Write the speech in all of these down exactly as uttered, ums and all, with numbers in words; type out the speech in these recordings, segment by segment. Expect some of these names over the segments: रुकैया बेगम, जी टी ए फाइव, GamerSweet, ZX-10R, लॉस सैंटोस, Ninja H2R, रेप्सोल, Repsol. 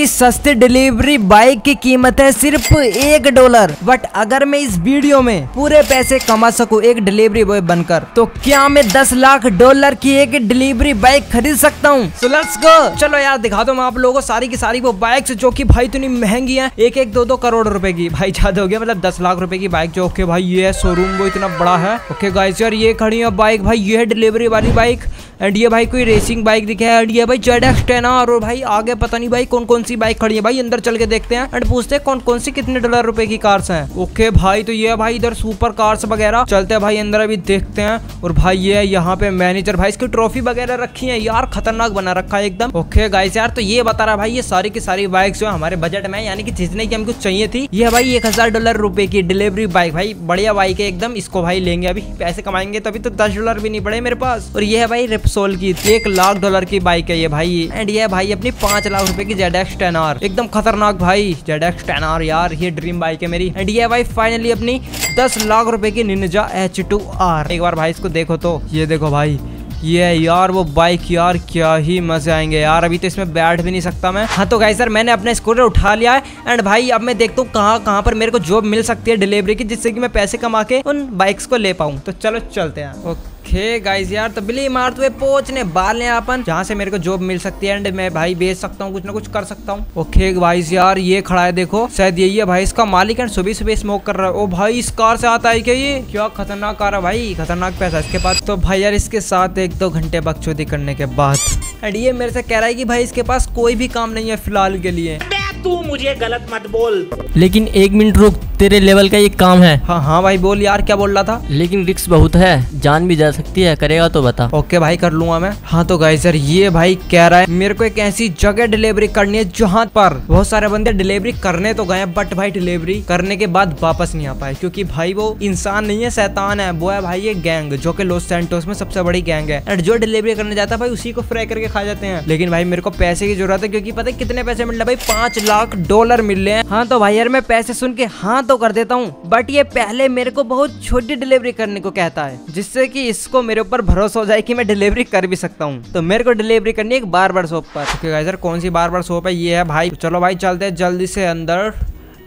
इस सस्ते delivery bike की कीमत है सिर्फ एक डॉलर। बट अगर मैं इस वीडियो में पूरे पैसे कमा सकूं एक डिलीवरी बॉय बनकर, तो क्या मैं दस लाख डॉलर की एक डिलीवरी बाइक खरीद सकता हूँ? So let's go. चलो यार दिखा दो मैं आप लोगों को सारी की सारी वो बाइक्स जो कि भाई इतनी महंगी है, एक एक दो दो करोड़ रुपए की। भाई ज्यादा हो गया, मतलब दस लाख रुपए की बाइक जो कि भाई ये शोरूम वो इतना बड़ा है। ओके गाइस यार ये खड़ी है बाइक, भाई ये है डिलीवरी वाली बाइक। एंड ये भाई कोई रेसिंग बाइक दिखे है। एंड ये भाई ज़ेड एक्स टेन आर और भाई आगे पता नहीं भाई कौन कौन सी बाइक खड़ी है। भाई अंदर चल के देखते हैं एंड पूछते हैं कौन कौन सी कितने डॉलर रुपए की कार्स हैं। ओके भाई तो ये भाई इधर सुपर कार्स वगैरह चलते हैं भाई अंदर अभी देखते हैं। और भाई ये यहाँ पे मैनेजर भाई इसकी ट्रॉफी वगैरह रखी है यार, खतरनाक बना रखा है एकदम। ओके गाइस यार तो ये बता रहा भाई ये सारी की सारी बाइक जो हमारे बजट में यानी कि जितने की हमको चाहिए थी, ये भाई एक हजार डॉलर रुपए की डिलीवरी बाइक। भाई बढ़िया बाइक है एकदम, इसको भाई लेंगे। अभी पैसे कमाएंगे तभी तो दस डॉलर भी नहीं पड़े मेरे पास। और ये है भाई रेप्सोल की एक लाख डॉलर की बाइक है ये भाई। एंड ये भाई अपनी पांच लाख रुपए की ज़ेड एक्स टेन आर एकदम खतरनाक भाई ज़ेड एक्स टेन आर यार ये ड्रीम बाइक है मेरी। एंड ये भाई फाइनली अपनी दस लाख रुपए की निंजा एच टू आर। एक बार भाई इसको देखो तो ये देखो भाई ये यार वो बाइक यार क्या ही मजे आएंगे यार। अभी तो इसमें बैठ भी नहीं सकता मैं। हाँ तो गाइस सर मैंने अपना स्कूटर उठा लिया है एंड भाई अब मैं देखता हूँ कहाँ कहाँ पर मेरे को जॉब मिल सकती है डिलीवरी की, जिससे कि मैं पैसे कमा के उन बाइक्स को ले पाऊँ। तो चलो चलते हैं। ओके गाइस यार तो बिल्ली इमारत में पहुंचने वाले हैं अपन, जहाँ से मेरे को जॉब मिल सकती है एंड मैं भाई बेच सकता हूँ, कुछ ना कुछ कर सकता हूँ। ओके गाइस यार ये खड़ा है देखो, शायद यही है भाई इसका मालिक। एंड सुबह सुबह स्मोक कर रहा है। ओ भाई इस कार से आता है क्या? ये क्या खतरनाक कार है भाई, खतरनाक पैसा इसके पास। तो भाई यार इसके साथ एक दो घंटे बकचोदी करने के बाद एंड ये मेरे से कह रहा है कि भाई इसके पास कोई भी काम नहीं है फिलहाल के लिए। तू मुझे गलत मत बोल, लेकिन एक मिनट रुक, तेरे लेवल का एक काम है। हाँ हाँ भाई बोल यार क्या बोल रहा था? लेकिन रिस्क बहुत है, जान भी जा सकती है, करेगा तो बता। ओके भाई कर लूंगा मैं। हाँ तो गाइस यार ये भाई कह रहा है मेरे को एक ऐसी जगह डिलीवरी करनी है जहाँ पर बहुत सारे बंदे डिलीवरी करने तो गए बट भाई डिलीवरी करने के बाद वापस नहीं आ पाए, क्योंकि भाई वो इंसान नहीं है शैतान है। वो है भाई ये गैंग जो की लॉस सैंटोस में सबसे बड़ी गैंग है एंड जो डिलीवरी करने जाता है भाई उसी को फ्राई करके खा जाते हैं। लेकिन भाई मेरे को पैसे की जरूरत है, क्योंकि पता है कितने पैसे मिल रहे भाई? पांच लाख डॉलर मिल रहे हैं। हाँ तो भाई यार मैं पैसे सुन के हाँ तो कर देता हूँ, बट ये पहले मेरे को बहुत छोटी डिलीवरी करने को कहता है, जिससे कि इसको मेरे ऊपर भरोसा हो जाए कि मैं डिलीवरी कर भी सकता हूँ। तो मेरे को डिलीवरी करनी है एक बार बार शॉप पर। ओके गाइस यार कौन सी बार बार शॉप है? ये है भाई। चलो भाई चलते हैं जल्दी से अंदर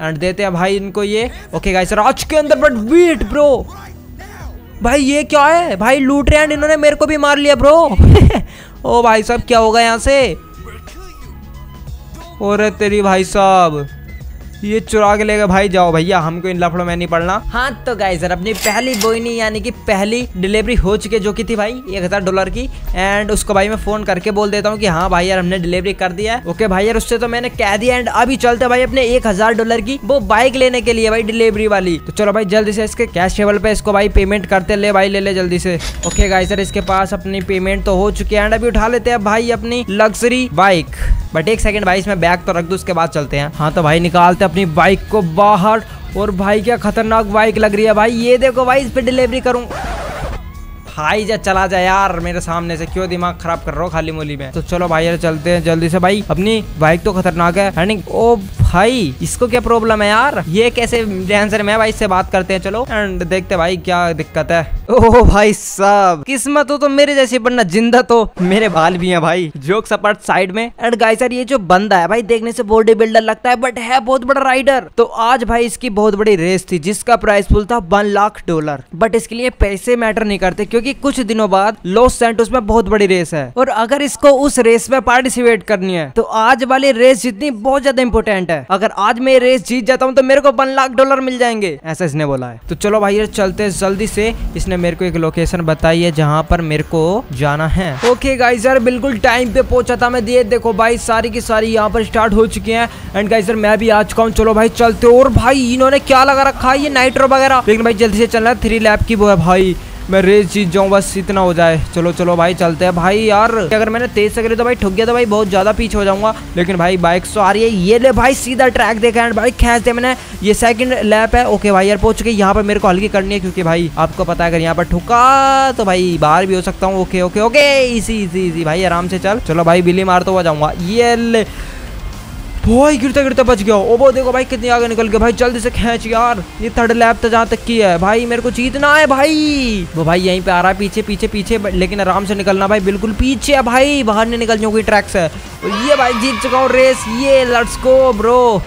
एंड देते हैं भाई इनको ये। ओके गाइस यार आज के अंदर बट वेट ब्रो, भाई ये क्या है भाई? लूट रहे हैं, इन्होंने मेरे को भी मार लिया ब्रो। ओ भाई साहब क्या होगा यहाँ से? और तेरी भाई साहब ये चुरा के ले गए भाई। जाओ भैया हमको इन लफड़ों में नहीं पड़ना। हाँ तो गाइस यार अपनी पहली बोईनी यानी कि पहली डिलीवरी हो चुकी है, जो कि थी भाई एक हजार डॉलर की। एंड उसको भाई मैं फोन करके बोल देता हूँ कि हाँ भाई यार हमने डिलीवरी कर दिया है। ओके भाई यार उससे तो मैंने कह दिया। एंड अभी चलते भाई अपने एक हजार डॉलर की वो बाइक लेने के लिए भाई डिलीवरी वाली। तो चलो भाई जल्दी से इसके कैश टेबल पे इसको भाई पेमेंट करते ले भाई ले ले जल्दी से। ओके गाइस यार इसके पास अपनी पेमेंट तो हो चुकी है एंड अभी उठा लेते हैं भाई अपनी लग्जरी बाइक। बट एक सेकंड भाई इसमें बैग तो रख दो, उसके बाद चलते हैं। हाँ तो भाई निकालते अपनी बाइक को बाहर और भाई क्या खतरनाक बाइक लग रही है भाई। ये देखो भाई इस पे डिलीवरी करूँ भाई, जा चला जा यार मेरे सामने से, क्यों दिमाग खराब कर रहा हो खाली मूली में। तो चलो भाई यार चलते हैं जल्दी से भाई, अपनी बाइक तो खतरनाक है। ओ भाई इसको क्या प्रॉब्लम है यार? ये कैसे डांसर में भाई, इससे बात करते हैं चलो एंड देखते भाई क्या दिक्कत है। ओह भाई साहब किस्मत हो तो मेरे जैसी बनना, जिंदा तो मेरे बाल भी है भाई। जोक सपाट साइड में। एंड गाइस यार ये जो बंदा है भाई देखने से बॉडी बिल्डर लगता है बट है बहुत बड़ा राइडर। तो आज भाई इसकी बहुत बड़ी रेस थी जिसका प्राइस पूल था वन लाख डॉलर। बट इसके लिए पैसे मैटर नहीं करते, क्योंकि कुछ दिनों बाद लॉस सैंटोस में बहुत बड़ी रेस है और अगर इसको उस रेस में पार्टिसिपेट करनी है तो आज वाली रेस जितनी बहुत ज्यादा इंपोर्टेंट है। अगर आज मैं रेस जीत जाता हूँ तो मेरे को वन लाख डॉलर मिल जाएंगे, ऐसा इसने बोला है। तो चलो भाई यार चलते हैं जल्दी से। इसने मेरे को एक लोकेशन बताई है जहाँ पर मेरे को जाना है। ओके गाइस यार बिल्कुल टाइम पे पहुंचा था मैं। ये देखो भाई सारी की सारी यहाँ पर स्टार्ट हो चुकी है एंड गाइस यार मैं भी आ चुका हूँ। चलो भाई चलते। और भाई इन्होंने क्या लगा रखा है ये नाइट्रो वगैरह, लेकिन भाई जल्दी से चलना है। थ्री लैप की वो है भाई, मैं रेस जीत जाऊँ बस इतना हो जाए। चलो चलो भाई चलते हैं भाई। यार अगर मैंने तेज से करी तो भाई ठुक गया तो भाई बहुत ज़्यादा पीछे हो जाऊंगा, लेकिन भाई बाइक सो आ रही है। ये ले भाई सीधा ट्रैक देखा एंड भाई खींच दिया मैंने। ये सेकंड लैप है। ओके भाई यार पहुंच गए। यहाँ पर मेरे को हल्की करनी है, क्योंकि भाई आपको पता है अगर यहाँ पर ठुका तो भाई बाहर भी हो सकता हूँ। Okay okay okay easy easy easy भाई आराम से चल। चलो भाई बिल्ली मारता हुआ जाऊँगा। ये ले भाई गिरता गिरता बच गया। ओबो देखो भाई कितनी आगे निकल गया भाई, जल्दी से खींच यार। ये थर्ड लैप तो जहाँ तक की है भाई, मेरे को जीतना है भाई। वो भाई यहीं पे आ रहा है पीछे पीछे पीछे, लेकिन आराम से निकलना भाई, बिल्कुल पीछे है भाई, बाहर नहीं निकल जाऊंगी ट्रैक से। ये भाई जीत चुका हूँ रेस, ये लेट्स गो ब्रो।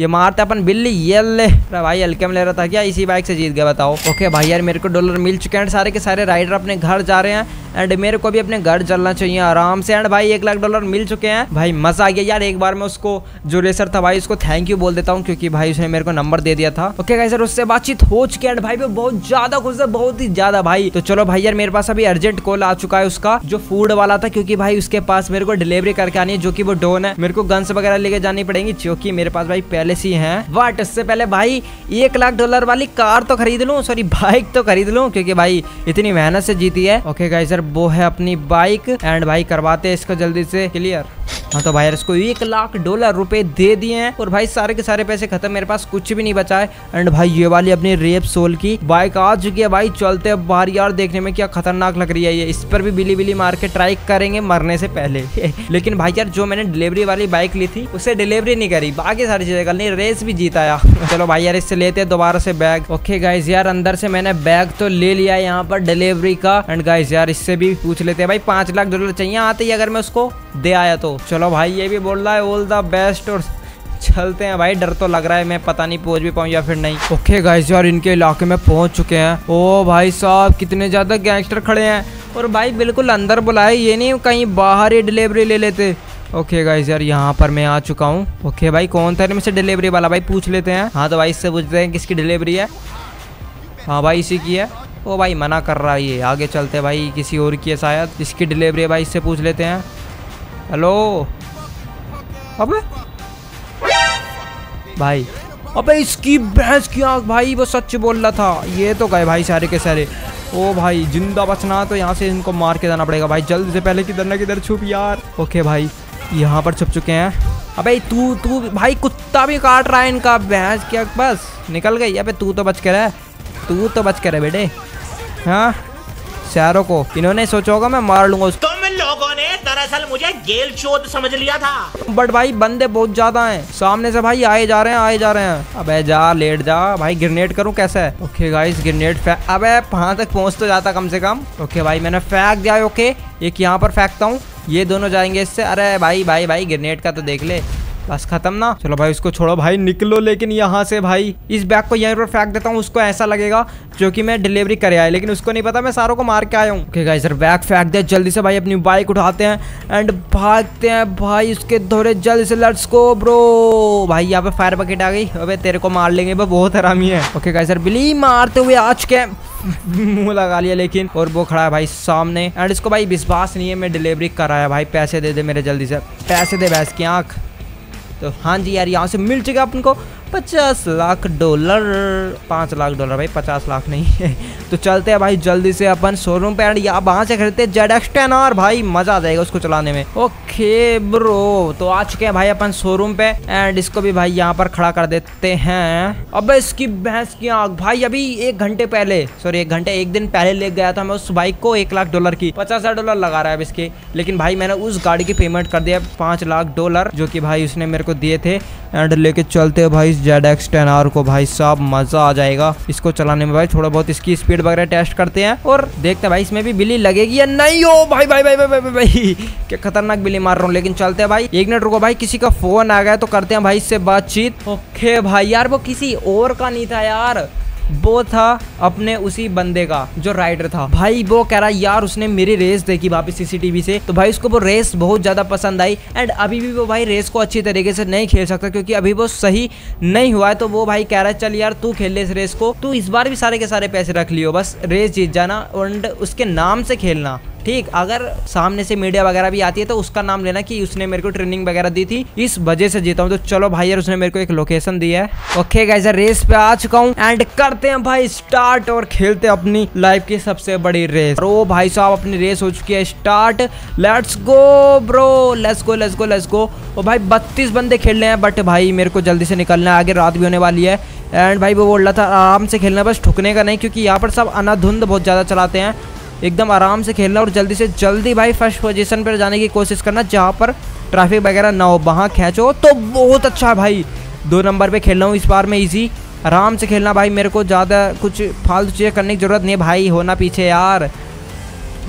ये मारते अपन बिल्ली, ये ले भाई हल्के में ले रहा था क्या, इसी बाइक से जीत गया बताओ। ओके भाई यार मेरे को डॉलर मिल चुके हैं, सारे के सारे राइडर अपने घर जा रहे हैं एंड मेरे को भी अपने घर चलना चाहिए आराम से। एंड भाई एक लाख डॉलर मिल चुके हैं भाई, मजा आ गया यार। एक बार मैं उसको जो रेसर था भाई उसको थैंक यू बोल देता हूँ, क्योंकि भाई उसने मेरे को नंबर दे दिया था। ओके गाइस यार उससे बातचीत हो चुकी है एंड भाई मैं बहुत ज्यादा खुश है, बहुत ही ज्यादा भाई। तो चलो भाई यार मेरे पास अभी अर्जेंट कॉल आ चुका है उसका जो फूड वाला था, क्योंकि भाई उसके पास मेरे को डिलीवरी करके आनी है जो की वो डोन है। मेरे को गन्स वगैरह लेके जानी पड़ेगी क्योंकि मेरे पास भाई पहले सी हैं। बट इससे पहले भाई एक लाख डॉलर वाली कार तो खरीद लूं, सॉरी बाइक तो खरीद लूं, क्योंकि भाई इतनी मेहनत से जीती है। ओके गाइस यार वो है अपनी बाइक एंड भाई करवाते हैं इसको जल्दी से क्लियर। हाँ तो भाई यार इसको एक लाख डॉलर रुपए दे दिए हैं और भाई सारे के सारे पैसे खत्म, मेरे पास कुछ भी नहीं बचा है। एंड भाई ये वाली अपनी रेपसोल की बाइक आ चुकी है भाई, चलते हैं बाहर यार, देखने में क्या खतरनाक लग रही है ये। इस पर भी बिली बिली मार के ट्राई करेंगे मरने से पहले। लेकिन भाई यार जो मैंने डिलीवरी वाली बाइक ली थी उसे डिलीवरी नहीं करी, बाकी सारी चीजें कर ली, रेस भी जीताया। चलो भाई यार इससे लेते हैं दोबारा से बैग। ओके गाइस यार अंदर से मैंने बैग तो ले लिया यहाँ पर डिलीवरी का। एंड गाइस यार इससे भी पूछ लेते हैं भाई, पांच लाख डॉलर चाहिए आते ही अगर मैं उसको दे आया तो। चलो भाई ये भी बोल रहा है ऑल द बेस्ट और चलते हैं भाई, डर तो लग रहा है, मैं पता नहीं पहुंच भी पाऊँ या फिर नहीं। ओके गाइस यार इनके इलाके में पहुंच चुके हैं। ओ भाई साहब कितने ज्यादा गैंगस्टर खड़े हैं और भाई बिल्कुल अंदर बुलाए, ये नहीं कहीं बाहर ही डिलीवरी ले लेते। ओके गाइस यार यहाँ पर मैं आ चुका हूँ। ओके भाई कौन था इनमें से डिलीवरी वाला, भाई पूछ लेते हैं। हाँ तो भाई इससे पूछते हैं किसकी डिलीवरी है। हाँ भाई इसी की है। ओ भाई मना कर रहा है ये, आगे चलते भाई, किसी और की है शायद, इसकी डिलीवरी है भाई, इससे पूछ लेते हैं। हेलो अबे भाई, अबे इसकी भैंस की आँख भाई, वो सच बोल रहा था। ये तो गए भाई सारे के सारे। ओ भाई जिंदा बचना तो यहाँ से इनको मार के जाना पड़ेगा भाई, जल्दी से पहले किधर ना किधर छुप यार। ओके भाई यहाँ पर छुप चुके हैं। अबे तू तू भाई कुत्ता भी काट रहा है इनका, भैंस की आँख बस निकल गई। अबे तू तो बच कर है, तू तो बच कर है बेटे। हाँ शहरों को इन्होंने सोचा होगा मैं मार लूंगा उसको, लोगों ने दरअसल मुझे गेल चोद समझ लिया था। बट भाई बंदे बहुत ज्यादा हैं, सामने से भाई आए जा रहे हैं, आए जा रहे हैं। अबे जा लेट जा भाई, ग्रेनेड करूं कैसा है। ओके गाइस ग्रेनेड फेंक, अबे वहां तक पहुंच तो जाता कम से कम। ओके भाई मैंने फेंक दिया। ओके एक यहाँ पर फेंकता हूँ, ये दोनों जाएंगे इससे। अरे भाई भाई भाई ग्रेनेड का तो देख ले, बस खत्म ना। चलो भाई उसको छोड़ो भाई, निकलो लेकिन यहाँ से भाई। इस बैग को यहीं पर फेंक देता हूँ, उसको ऐसा लगेगा जो कि मैं डिलीवरी करे आया, लेकिन उसको नहीं पता मैं सारों को मार के आया हूँ। ओके गाइस सर बैग फेंक दे, जल्दी से भाई अपनी बाइक उठाते हैं एंड भागते हैं भाई उसके दौरे, जल्दी से लेट्स गो ब्रो। भाई यहाँ पे फायर बकेट आ गई, अबे तेरे को मार लेंगे, बहुत हरामी है। ओके गाइस सर बिल्ली मारते हुए आज के मुंह लगा लिया लेकिन, और वो खड़ा है भाई सामने एंड इसको भाई विश्वास नहीं है मैं डिलीवरी कराया। भाई पैसे दे दे मेरे, जल्दी से पैसे दे भैंस की आँख। तो हाँ जी यार यहाँ से मिल चुका अपन को पचास लाख डॉलर, पाँच लाख डॉलर भाई, पचास लाख नहीं है। तो चलते हैं भाई जल्दी से अपन शोरूम पे एंड या वहाँ से खरीदते हैं ज़ेड एक्स टेन आर, भाई मज़ा आ जाएगा उसको चलाने में। ओके ब्रो तो आ चुके हैं भाई अपन शोरूम पे एंड इसको भी भाई यहाँ पर खड़ा कर देते हैं। अबे इसकी भैंस की आँख भाई, अभी एक घंटे पहले, सॉरी एक घंटे एक दिन पहले ले गया था मैं उस बाइक को एक लाख डॉलर की, पचास हजार डॉलर लगा रहा है अब इसके। लेकिन भाई मैंने उस गाड़ी की पेमेंट कर दिया पाँच लाख डॉलर जो कि भाई उसने मेरे को दिए थे। एंड लेके चलते हैं भाई ज़ेड एक्स टेन आर को, भाई साहब मजा आ जाएगा इसको चलाने में भाई। थोड़ा बहुत इसकी स्पीड वगैरह टेस्ट करते हैं और देखते हैं भाई इसमें भी बिल्ली लगेगी या नहीं। ओ भाई भाई भाई भाई भाई, भाई, भाई। क्या खतरनाक बिल्ली मार रहा हूँ। लेकिन चलते हैं भाई, एक मिनट रुको भाई, किसी का फोन आ गया तो करते हैं भाई इससे बातचीत। ओके भाई यार वो किसी और का नहीं था यार, वो था अपने उसी बंदे का जो राइडर था भाई। वो कह रहा यार उसने मेरी रेस देखी वापस सीसीटीवी से, तो भाई उसको वो रेस बहुत ज़्यादा पसंद आई एंड अभी भी वो भाई रेस को अच्छी तरीके से नहीं खेल सकता क्योंकि अभी वो सही नहीं हुआ है। तो वो भाई कह रहा है चल यार तू खेल ले इस रेस को, तू इस बार भी सारे के सारे पैसे रख लियो, बस रेस जीत जाना एंड उसके नाम से खेलना ठीक। अगर सामने से मीडिया वगैरह भी आती है तो उसका नाम लेना कि उसने मेरे को ट्रेनिंग वगैरह दी थी, इस वजह से जीता हूँ। तो चलो भाई यार उसने मेरे को एक लोकेशन दी है। ओके गाइस यार रेस पे आ चुका हूँ एंड करते हैं भाई स्टार्ट और खेलते हैं अपनी लाइफ की सबसे बड़ी रेस। ओ भाई साहब अपनी रेस हो चुकी है start, let's go bro, let's go let's go let's go. और भाई बत्तीस बंदे खेल रहे हैं बट भाई मेरे को जल्दी से निकलना है, आगे रात भी होने वाली है। एंड भाई वो बोल रहा था आराम से खेलना बस, ठुकने का नहीं, क्योंकि यहाँ पर सब अनाधुंध बहुत ज़्यादा चलाते हैं। एकदम आराम से खेलना और जल्दी से जल्दी भाई फर्स्ट पोजीशन पर जाने की कोशिश करना, जहाँ पर ट्रैफिक वगैरह ना हो, वहाँ खींचो तो बहुत अच्छा है भाई। दो नंबर पे खेल रहा हूँ इस बार मैं, इजी आराम से खेलना भाई, मेरे को ज़्यादा कुछ फालतू चीज़ें करने की ज़रूरत नहीं है भाई, होना पीछे यार।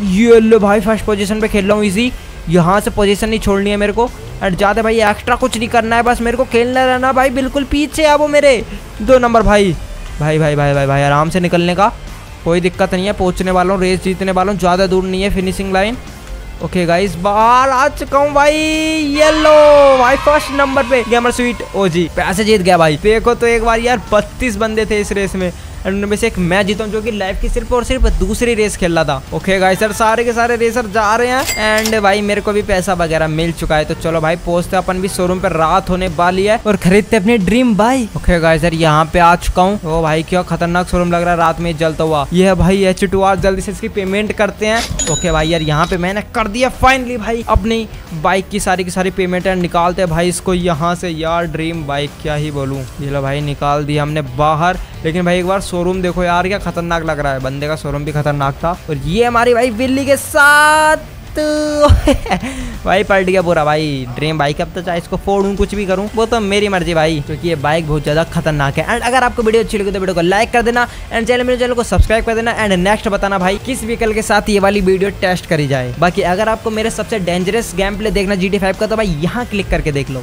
ये लो भाई फर्स्ट पोजीशन पे खेल रहा हूँ इजी, यहाँ से पोजीशन नहीं छोड़नी है मेरे को, और ज़्यादा भाई एक्स्ट्रा कुछ नहीं करना है, बस मेरे को खेलना रहना भाई, बिल्कुल पीछे है वो मेरे। दो नंबर भाई भाई भाई भाई भाई भाई आराम से निकलने का कोई दिक्कत नहीं है, पहुँचने वाला हूँ, रेस जीतने वाला हूँ, ज़्यादा दूर नहीं है फिनिशिंग लाइन। ओके गाइस बाहर आ चुका हूँ भाई, येलो भाई फर्स्ट नंबर पे गेमर स्वीट ओजी पैसे जीत गया भाई। देखो तो एक बार यार बत्तीस बंदे थे इस रेस में, और उनमें से एक मैं जीता हूँ जो कि लाइफ की सिर्फ और सिर्फ दूसरी रेस खेल रहा था। ओके गाइस सर सारे के सारे रेसर जा रहे हैं, एंड भाई मेरे को भी पैसा वगैरह मिल चुका है, तो चलो भाई पहुंचते अपन भी शोरूम पे, रात होने वाली है, और खरीदते अपनी dream bike. Okay guys sir यहाँ पे आ चुका हूँ, ओ भाई क्या खतरनाक शोरूम लग रहा है रात में जलता हुआ। ये है भाई एच टू आर, जल्दी से इसकी पेमेंट करते हैं। ओके भाई यार यहाँ पे मैंने कर दिया फाइनली भाई अपनी बाइक की सारी की सारी पेमेंट, एंड निकालते हैं भाई इसको यहाँ से यार, ड्रीम बाइक क्या ही बोलूँ। चलो भाई निकाल दिया हमने बाहर, लेकिन भाई एक बार शोरूम देखो यार क्या खतरनाक लग रहा है, बंदे का शोरूम भी खतरनाक था। और ये हमारी भाई बिल्ली के साथ भाई पलट गया पूरा भाई ड्रीम बाइक, अब तो चाहे इसको फोड़ूं कुछ भी करूं वो तो मेरी मर्जी भाई, क्योंकि ये बाइक बहुत ज्यादा खतरनाक है। एंड अगर आपको वीडियो अच्छी लगी तो वीडियो को लाइक कर देना, एंड चैनल मेरे चैनल को सब्सक्राइब कर देना, एंड नेक्स्ट बताना भाई किस व्हीकल के साथ ये वाली वीडियो टेस्ट करी जाए। बाकी अगर आपको मेरे सबसे डेंजरस गेम प्ले देखना जी टी ए फाइव का, तो भाई यहाँ क्लिक करके देख लो।